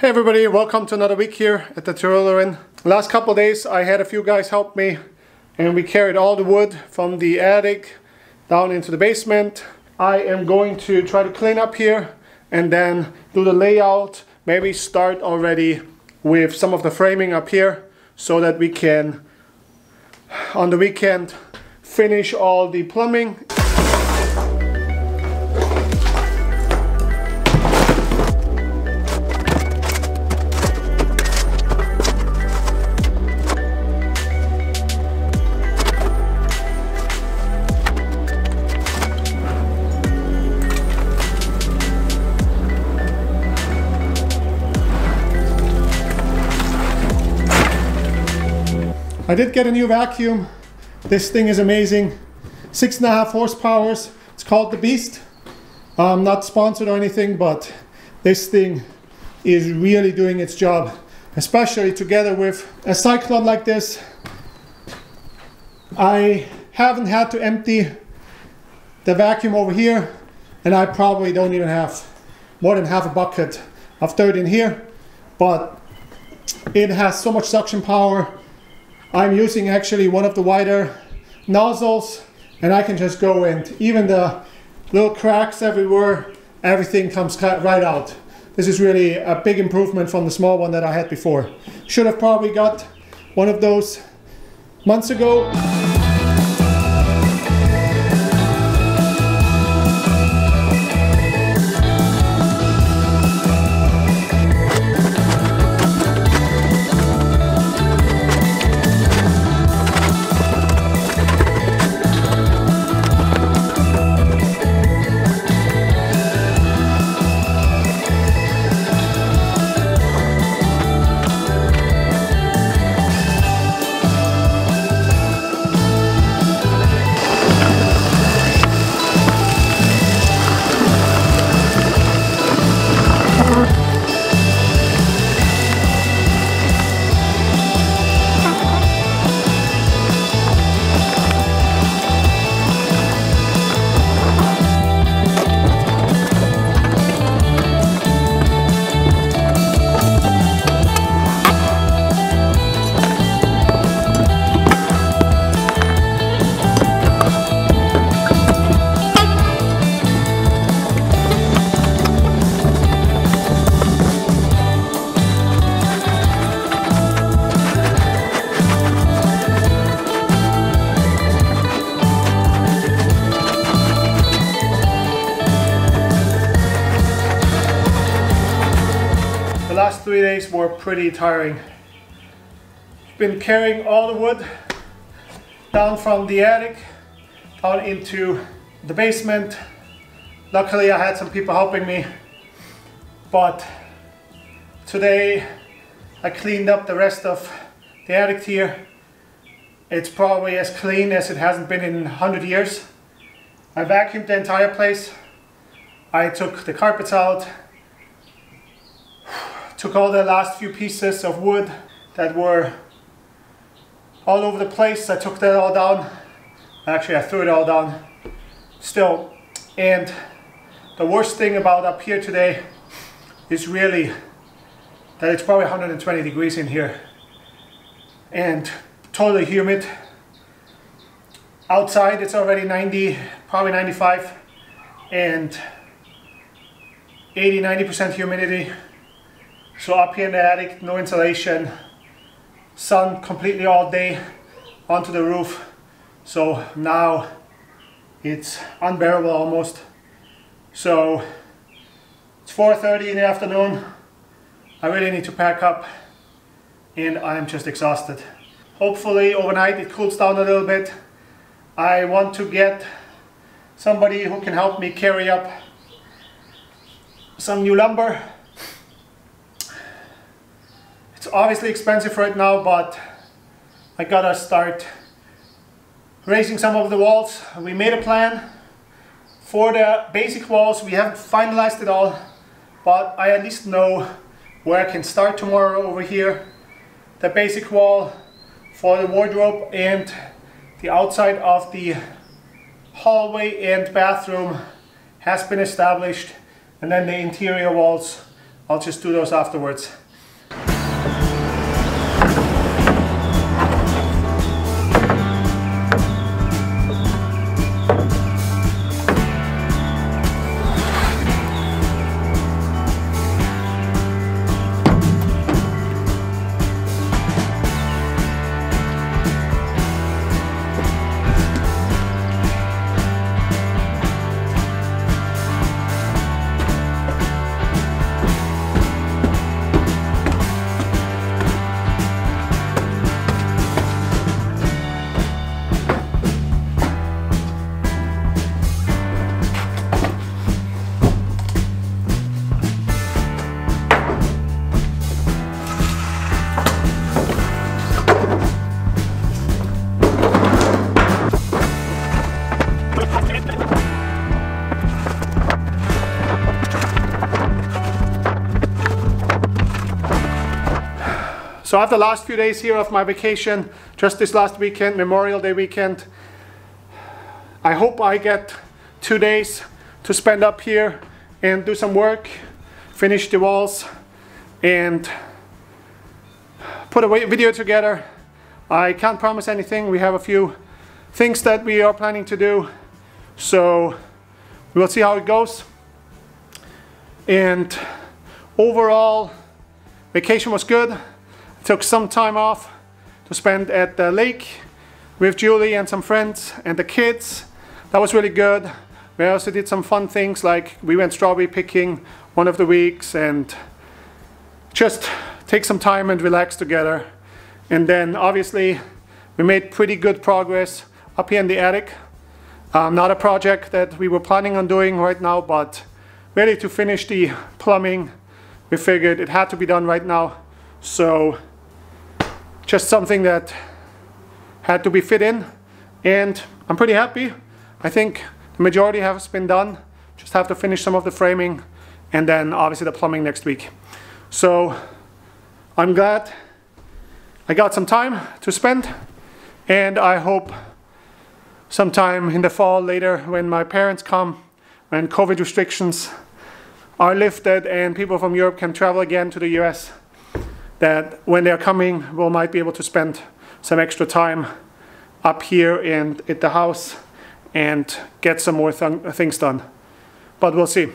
Hey everybody, welcome to another week here at the TirolerInn. Last couple of days I had a few guys help me and we carried all the wood from the attic down into the basement. I am going to try to clean up here and then do the layout, maybe start already with some of the framing up here so that we can on the weekend finish all the plumbing. I did get a new vacuum. This thing is amazing. 6.5 horsepower. It's called the Beast. I'm not sponsored or anything, but this thing is really doing its job, especially together with a cyclone like this. I haven't had to empty the vacuum over here, and I probably don't even have more than half a bucket of dirt in here, but it has so much suction power. I'm using actually one of the wider nozzles, and I can just go in. Even the little cracks everywhere, everything comes right out. This is really a big improvement from the small one that I had before. Should have probably got one of those months ago. Last 3 days were pretty tiring. Been carrying all the wood down from the attic down into the basement. Luckily I had some people helping me, but today I cleaned up the rest of the attic here. It's probably as clean as it hasn't been in 100 years. I vacuumed the entire place. I took the carpets out. Took all the last few pieces of wood that were all over the place. I took that all down. Actually, I threw it all down still. And the worst thing about up here today is really that it's probably 120 degrees in here and totally humid. Outside, it's already 90, probably 95, and 80–90% humidity. So up here in the attic, no insulation, sun completely all day onto the roof. So now it's unbearable almost. So it's 4:30 in the afternoon. I really need to pack up and I'm just exhausted. Hopefully overnight it cools down a little bit. I want to get somebody who can help me carry up some new lumber. It's obviously expensive right now, but I gotta start raising some of the walls. We made a plan for the basic walls. We haven't finalized it all, but I at least know where I can start tomorrow over here. The basic wall for the wardrobe and the outside of the hallway and bathroom has been established, and then the interior walls I'll just do those afterwards. So after the last few days here of my vacation, just this last weekend, Memorial Day weekend, I hope I get 2 days to spend up here and do some work, finish the walls and put a video together. I can't promise anything. We have a few things that we are planning to do, so we will see how it goes. And overall, vacation was good. Took some time off to spend at the lake with Julie and some friends and the kids. That was really good. We also did some fun things, like we went strawberry picking one of the weeks and just take some time and relax together. And then obviously we made pretty good progress up here in the attic. Not a project that we were planning on doing right now, but really to finish the plumbing, we figured it had to be done right now. So just something that had to be fit in, and I'm pretty happy. I think the majority has been done. Just have to finish some of the framing and then obviously the plumbing next week. So I'm glad I got some time to spend, and I hope sometime in the fall later, when my parents come, when COVID restrictions are lifted and people from Europe can travel again to the US, that when they're coming, we might be able to spend some extra time up here and at the house and get some more things done. But we'll see.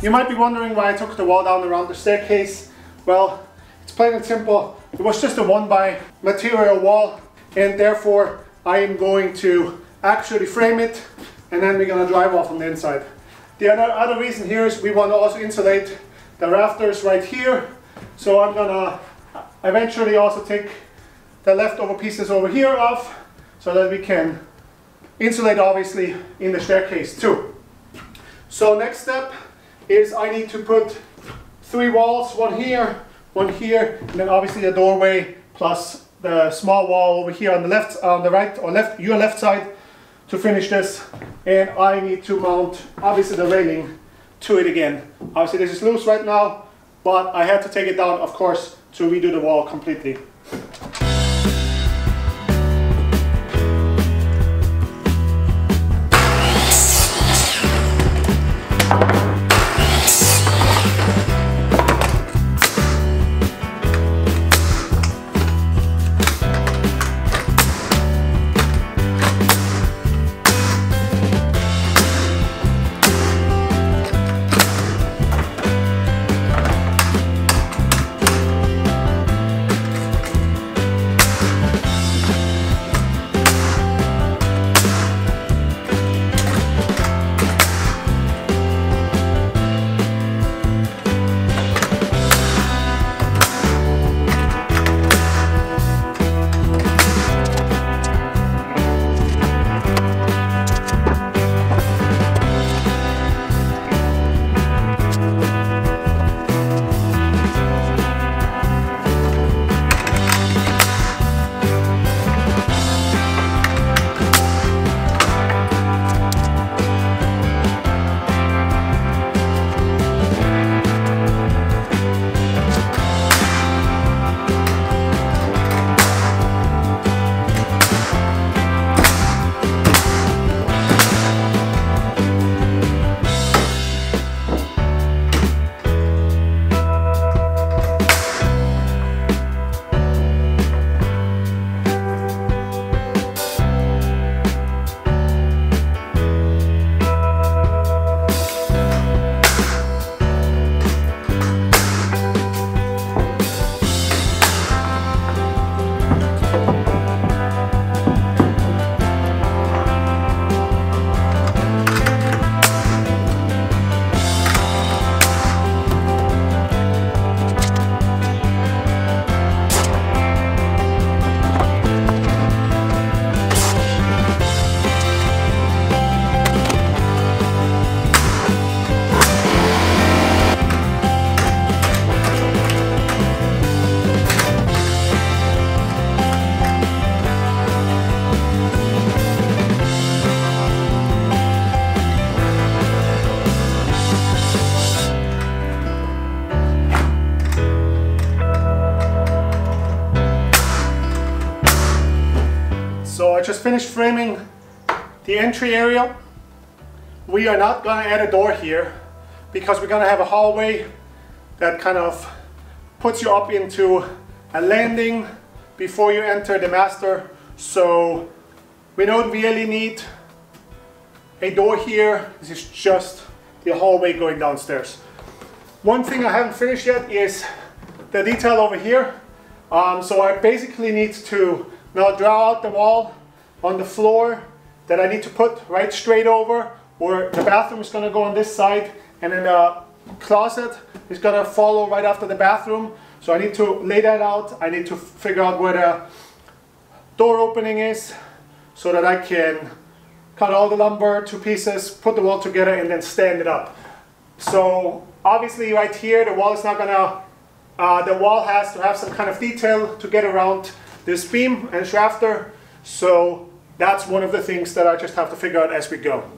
You might be wondering why I took the wall down around the staircase. Well, it's plain and simple. It was just a 1x material wall, and therefore I am going to actually frame it, and then we're going to drywall from the inside. The other reason here is we want to also insulate the rafters right here. So I'm going to eventually also take the leftover pieces over here off, so that we can insulate obviously in the staircase too. So next step is I need to put 3 walls, one here, and then obviously the doorway plus the small wall over here on the right or left, your left side, to finish this. and I need to mount obviously the railing to it again. Obviously this is loose right now, but I had to take it down, of course, to redo the wall completely. So I just finished framing the entry area. We are not going to add a door here because we're going to have a hallway that kind of puts you up into a landing before you enter the master. So we don't really need a door here. This is just the hallway going downstairs. One thing I haven't finished yet is the detail over here. So I basically need to now draw out the wall on the floor that I need to put right straight over, or the bathroom is going to go on this side, and then the closet is going to follow right after the bathroom. So I need to lay that out. I need to figure out where the door opening is so that I can cut all the lumber to pieces, put the wall together, and then stand it up. So obviously right here the wall is not going to, the wall has to have some kind of detail to get around this beam and shafter, so that's one of the things that I just have to figure out as we go.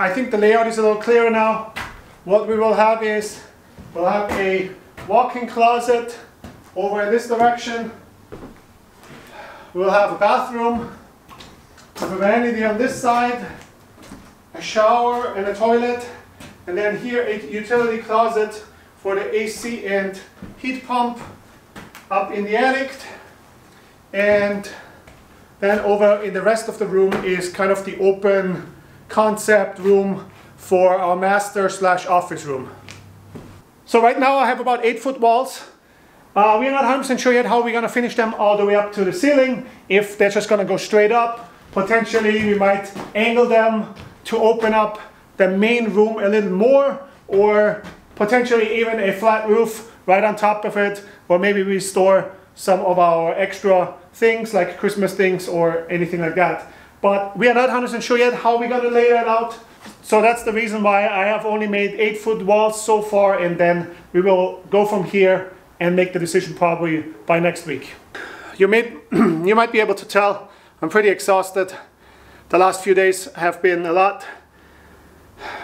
I think the layout is a little clearer now. What we will have is, we'll have a walk-in closet over in this direction. We'll have a bathroom with a vanity on this side, a shower and a toilet, and then here a utility closet for the AC and heat pump up in the attic. And then over in the rest of the room is kind of the open concept room for our master / office room. So right now I have about 8-foot walls. We're not 100% sure yet how we're going to finish them all the way up to the ceiling. If they're just going to go straight up, potentially we might angle them to open up the main room a little more, or potentially even a flat roof right on top of it, or maybe we store some of our extra things like Christmas things or anything like that. But we are not 100% sure yet how we're going to lay that out. So that's the reason why I have only made 8-foot walls so far, and then we will go from here and make the decision probably by next week. You might be able to tell I'm pretty exhausted. The last few days have been a lot.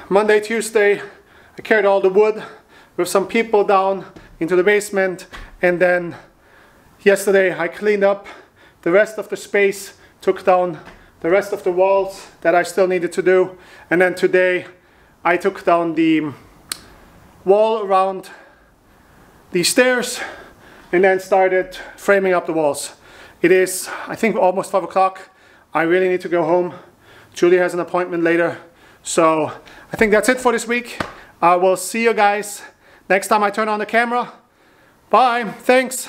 Monday, Tuesday, I carried all the wood with some people down into the basement, and then yesterday I cleaned up the rest of the space, took down the rest of the walls that I still needed to do, and then today I took down the wall around the stairs and then started framing up the walls. It is, I think, almost 5 o'clock. I really need to go home. Julie has an appointment later. So I think that's it for this week. I will see you guys next time I turn on the camera. Bye, thanks.